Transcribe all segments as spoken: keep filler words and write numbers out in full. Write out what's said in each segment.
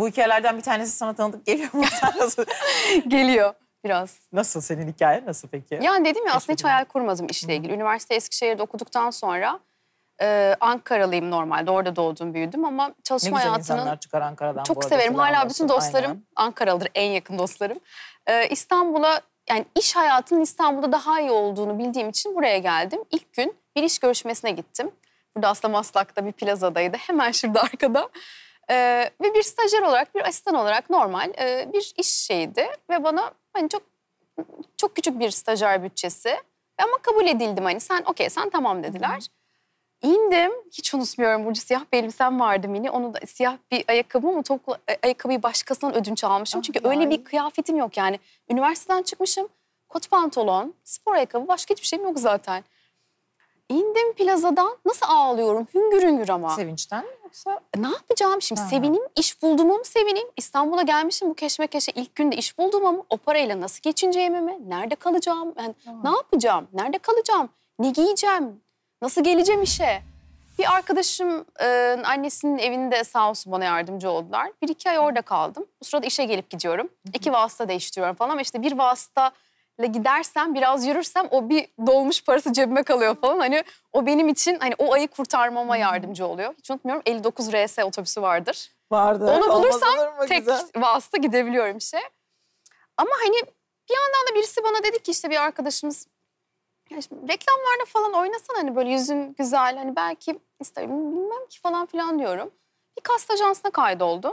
Bu hikayelerden bir tanesi sana tanıdık geliyor mu? Geliyor biraz. Nasıl, senin hikayen nasıl peki? Yani dedim ya, aslında hiç hayal kurmadım işle ilgili. Üniversite Eskişehir'de okuduktan sonra e, Ankaralıyım normalde. Orada doğdum, büyüdüm ama çalışma ne güzel hayatının... insanlar çıkar Ankara'dan. Çok severim. Hala olsun. Bütün dostlarım aynen Ankaralıdır, en yakın dostlarım. E, İstanbul'a, yani iş hayatının İstanbul'da daha iyi olduğunu bildiğim için buraya geldim. İlk gün bir iş görüşmesine gittim. Burada aslında Maslak'ta bir plazadaydı. Hemen şurada arkada. Ee, ve bir stajyer olarak, bir asistan olarak normal e, bir iş şeydi. Ve bana hani çok çok küçük bir stajyer bütçesi. Ama kabul edildim, hani sen okey, sen tamam dediler. Hı. İndim, hiç unutmuyorum Burcu, siyah bir elbisem vardı mini. Onu da siyah bir ayakkabı mı, toplu ayakkabıyı başkasından ödünç almışım. Ah, çünkü ay. öyle bir kıyafetim yok yani. Üniversiteden çıkmışım, kot pantolon, spor ayakkabı, başka hiçbir şeyim yok zaten. İndim plazadan, nasıl ağlıyorum hüngür hüngür ama. Sevinçten mi yoksa? Ne yapacağım şimdi? Ha. Sevineyim, iş bulduğuma mı sevineyim? İstanbul'a gelmişim bu keşmekeşe, ilk günde iş bulduğuma mı? O parayla nasıl geçineceğimi mi? Nerede kalacağım? Yani ne yapacağım? Nerede kalacağım? Ne giyeceğim? Nasıl geleceğim işe? Bir arkadaşım e, annesinin evinde sağ olsun bana yardımcı oldular. Bir iki ay orada kaldım. Bu sırada işe gelip gidiyorum. Hı-hı. İki vasıta değiştiriyorum falan ama işte bir vasıta... gidersem, biraz yürürsem o bir dolmuş parası cebime kalıyor falan. Hani o benim için hani o ayı kurtarmama yardımcı oluyor. Hiç unutmuyorum, elli dokuz R S otobüsü vardır. Vardı. Onu bulursam tek güzel vasıta gidebiliyorum işe. Ama hani bir yandan da birisi bana dedi ki işte bir arkadaşımız reklamlarda falan oynasan hani böyle yüzün güzel, hani belki isterim bilmem ki falan filan diyorum. Bir kast ajansına kaydoldum.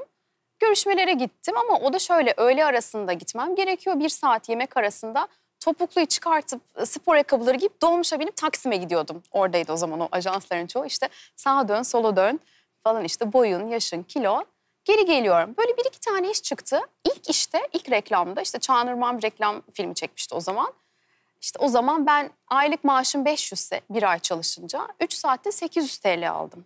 Görüşmelere gittim ama o da şöyle, öğle arasında gitmem gerekiyor. Bir saat yemek arasında topukluyu çıkartıp spor ayakkabıları giyip dolmuşa binip Taksim'e gidiyordum. Oradaydı o zaman o ajansların çoğu. İşte sağa dön, sola dön falan, işte boyun, yaşın, kilo. Geri geliyorum. Böyle bir iki tane iş çıktı. İlk işte, ilk reklamda işte Çağnırman bir reklam filmi çekmişti o zaman. İşte o zaman ben aylık maaşım beş yüzse bir ay çalışınca üç saatte sekiz yüz T L aldım.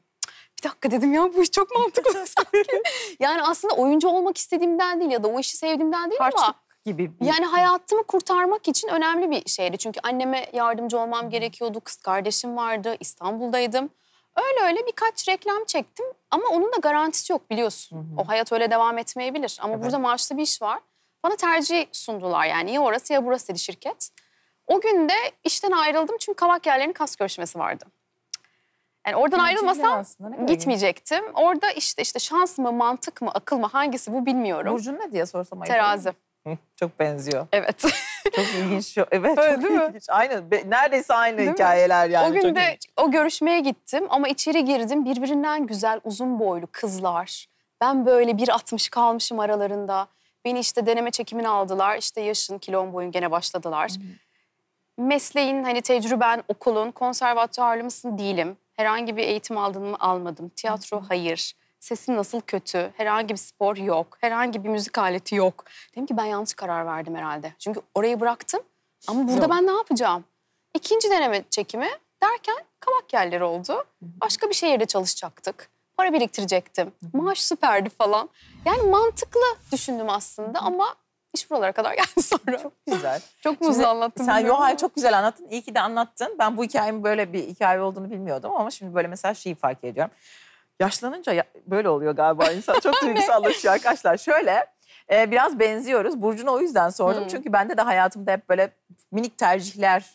Bir dakika dedim ya, bu iş çok mantıklı sanki. Yani aslında oyuncu olmak istediğimden değil ya da o işi sevdiğimden değil Harçlık ama... gibi. Yani hayatımı kurtarmak için önemli bir şeydi. Çünkü anneme yardımcı olmam gerekiyordu. Kız kardeşim vardı, İstanbul'daydım. Öyle öyle birkaç reklam çektim ama onun da garantisi yok biliyorsun. Hı hı. O hayat öyle devam etmeyebilir ama evet, burada maaşlı bir iş var. Bana tercih sundular yani, ya orası ya burası dedi şirket. O gün de işten ayrıldım çünkü kavak yerlerinin kas görüşmesi vardı. Yani oradan ayrılmasam gitmeyecektim. Orada işte işte şans mı, mantık mı, akıl mı, hangisi bu bilmiyorum. Burcun ne diye sorsam ayıp. Terazi. Çok benziyor. Evet. Çok ilginç. Evet. Öyle değil mi? Aynı, neredeyse aynı değil hikayeler mi? Yani. O gün de o görüşmeye gittim ama içeri girdim. Birbirinden güzel, uzun boylu kızlar. Ben böyle bir altmış kalmışım aralarında. Beni işte deneme çekimine aldılar. İşte yaşın, kilon, boyun gene başladılar. Hmm. Mesleğin, hani tecrüben, okulun, konservatuarlı mısın? Değilim. Herhangi bir eğitim aldın mı? Almadım. Tiyatro hayır. Sesin nasıl kötü? Herhangi bir spor yok. Herhangi bir müzik aleti yok. Dedim ki ben yanlış karar verdim herhalde. Çünkü orayı bıraktım ama burada yok, ben ne yapacağım? İkinci deneme çekimi derken kavak yerleri oldu. Başka bir şehirde çalışacaktık. Para biriktirecektim. Maaş süperdi falan. Yani mantıklı düşündüm aslında ama... İş buralara kadar geldi sonra. Çok güzel. Çok muzlu anlattın. Sen Yoha'yı çok güzel anlattın. İyi ki de anlattın. Ben bu hikayenin böyle bir hikaye olduğunu bilmiyordum ama şimdi böyle mesela şeyi fark ediyorum. Yaşlanınca böyle oluyor galiba insan. Çok duygusallaşıyor arkadaşlar. Şöyle e, biraz benziyoruz. Burcu'na o yüzden sordum. Hmm. Çünkü bende de hayatımda hep böyle minik tercihler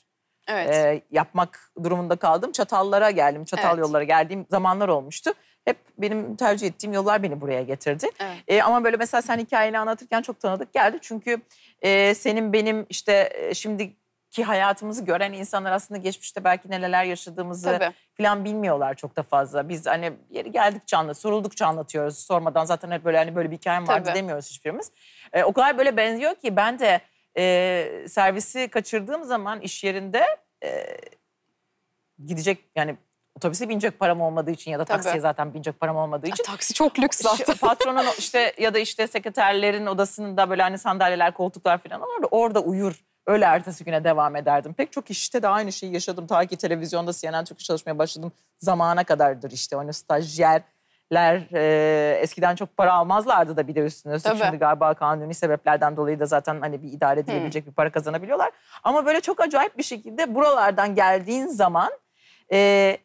evet, e, yapmak durumunda kaldım. Çatallara geldim. Çatal evet, yollara geldiğim zamanlar olmuştu. Hep benim tercih ettiğim yollar beni buraya getirdi. Evet. Ee, ama böyle mesela sen hikayeni anlatırken çok tanıdık geldi. Çünkü e, senin benim işte e, şimdiki hayatımızı gören insanlar aslında geçmişte belki neler yaşadığımızı tabii falan bilmiyorlar çok da fazla. Biz hani yeri geldikçe anlatıyoruz, soruldukça anlatıyoruz. Sormadan zaten hep böyle hani böyle bir hikayem vardı tabii demiyoruz hiçbirimiz. E, o kadar böyle benziyor ki ben de e, servisi kaçırdığım zaman iş yerinde e, gidecek yani... Otobüse binecek param olmadığı için ya da tabii taksiye zaten binecek param olmadığı için. Ya, taksi çok lüks zaten. Patronun işte ya da işte sekreterlerin odasında böyle hani sandalyeler, koltuklar falan olurdu. Orada uyur. Öyle ertesi güne devam ederdim. Pek çok işte de aynı şeyi yaşadım. Ta ki televizyonda C N N Türk'ü çalışmaya başladım. Zamana kadardır işte. Hani stajyerler e, eskiden çok para almazlardı da bir de üstüne. Şimdi galiba kanuni sebeplerden dolayı da zaten hani bir idare edilebilecek hmm. bir para kazanabiliyorlar. Ama böyle çok acayip bir şekilde buralardan geldiğin zaman... E,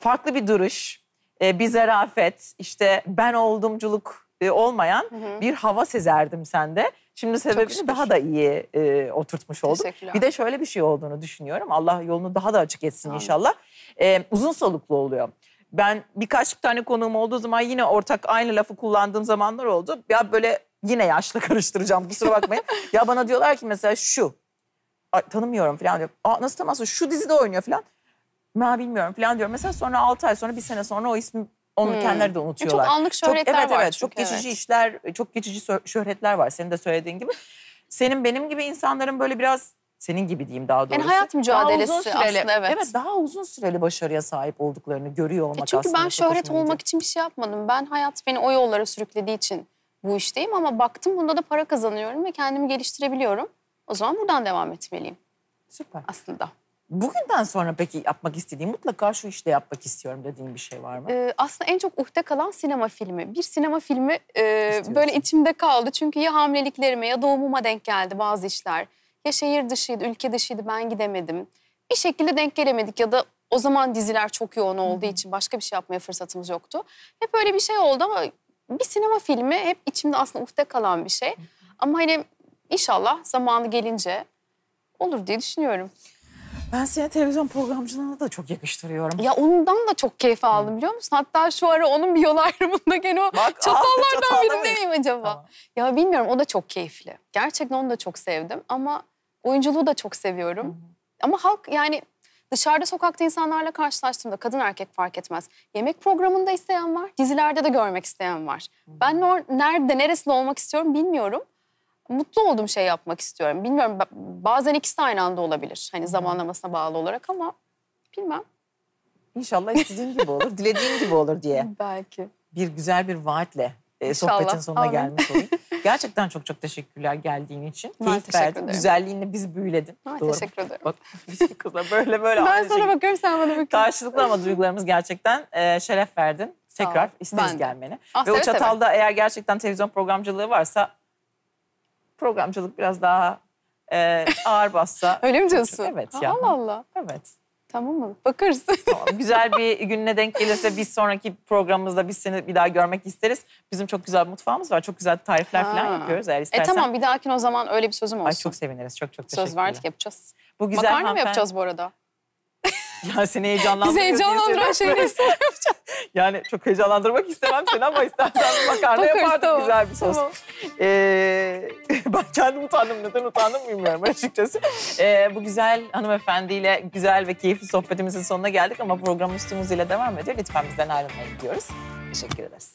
farklı bir duruş, bir zarafet, işte ben oldumculuk e, olmayan hı hı. bir hava sezerdim sende. Şimdi sebebini daha da iyi e, oturtmuş oldum. Bir de şöyle bir şey olduğunu düşünüyorum. Allah yolunu daha da açık etsin tamam. inşallah. E, uzun soluklu oluyor. Ben birkaç tane konuğum olduğu zaman yine ortak aynı lafı kullandığım zamanlar oldu. Ya böyle yine yaşla karıştıracağım, kusura bakmayın. Ya bana diyorlar ki mesela şu. Tanımıyorum falan diyor. Aa, nasıl tanımazsın? Şu dizide oynuyor falan. Ben bilmiyorum falan diyorum. Mesela sonra altı ay sonra bir sene sonra o ismi onu hmm. kendileri de unutuyorlar. Çok anlık şöhretler çok, evet, var. Evet çok çünkü, geçici evet. işler, çok geçici şöhretler var. Senin de söylediğin gibi. Senin benim gibi insanların böyle biraz senin gibi diyeyim daha doğrusu. Yani hayat mücadelesi daha uzun süreli, aslında evet. Evet daha uzun süreli başarıya sahip olduklarını görüyor olmak e çünkü aslında. Çünkü ben şöhret olmak için bir şey yapmadım. Ben hayat beni o yollara sürüklediği için bu işteyim ama baktım bunda da para kazanıyorum ve kendimi geliştirebiliyorum. O zaman buradan devam etmeliyim. Süper. Aslında. Bugünden sonra peki yapmak istediğim, mutlaka şu işte yapmak istiyorum dediğin bir şey var mı? Ee, aslında en çok uhde kalan sinema filmi. Bir sinema filmi e, böyle içimde kaldı. Çünkü ya hamileliklerime ya doğumuma denk geldi bazı işler. Ya şehir dışıydı, ülke dışıydı ben gidemedim. Bir şekilde denk gelemedik ya da o zaman diziler çok yoğun olduğu Hı-hı. için başka bir şey yapmaya fırsatımız yoktu. Hep öyle bir şey oldu ama bir sinema filmi hep içimde aslında uhde kalan bir şey. Hı-hı. Ama hani inşallah zamanı gelince olur diye düşünüyorum. Ben seni televizyon programcılığına da çok yakıştırıyorum. Ya ondan da çok keyif aldım biliyor musun? Hatta şu ara onun bir yol ayrımında gene o bak, çatallardan birinde miyim acaba? Tamam. Ya bilmiyorum o da çok keyifli. Gerçekten onu da çok sevdim ama oyunculuğu da çok seviyorum. Hı-hı. Ama halk yani dışarıda sokakta insanlarla karşılaştığımda kadın erkek fark etmez. Yemek programında isteyen var, dizilerde de görmek isteyen var. Hı-hı. Ben nerede neresinde olmak istiyorum bilmiyorum. Mutlu olduğum şey yapmak istiyorum. Bilmiyorum bazen ikisi aynı anda olabilir. Hani zamanlamasına bağlı olarak ama bilmem. İnşallah istediğin gibi olur, dilediğin gibi olur diye. Belki. Bir güzel bir vaatle e, sohbetin sonuna Amin. gelmiş olayım. Gerçekten çok çok teşekkürler geldiğin için. Ben keyif teşekkür verdin. Ederim. Güzelliğinle bizi büyüledin. Ben Doğru. teşekkür ederim. Bak biz kızla böyle böyle. Ben sana şey. bakıyorum sen bana bakıyorsun. Karşılıklı ama duygularımız gerçekten e, şeref verdin. Tekrar isteriz gelmeni. Ah, Ve o çatalda sever. eğer gerçekten televizyon programcılığı varsa... Programcılık biraz daha e, ağır bassa. Öyle mi diyorsun? Evet. Ha, ya. Allah Allah. Evet. Tamam mı? Bakarız. Tamam. Güzel bir gününe denk gelirse biz sonraki programımızda biz seni bir daha görmek isteriz. Bizim çok güzel bir mutfağımız var. Çok güzel tarifler ha. falan yapıyoruz eğer istersen. E tamam bir dahakine o zaman öyle bir sözüm olsun. Ay çok seviniriz. Çok çok teşekkürler. Söz verdik yapacağız. Bu güzel Makarna hanımefendi... mı yapacağız bu arada? Ya seni heyecanlandırıyor. Bizi heyecanlandıran şeyi yapacağız. Yani çok heyecanlandırmak istemem seni ama istersen makarna yapardık tamam. güzel bir sos. Tamam. Ee, ben kendim utandım. Neden utandım bilmiyorum açıkçası. Ee, bu güzel hanımefendiyle güzel ve keyifli sohbetimizin sonuna geldik ama program üstümüz ile devam ediyor. Lütfen bizden ayrılmayın diyoruz. Teşekkür ederiz.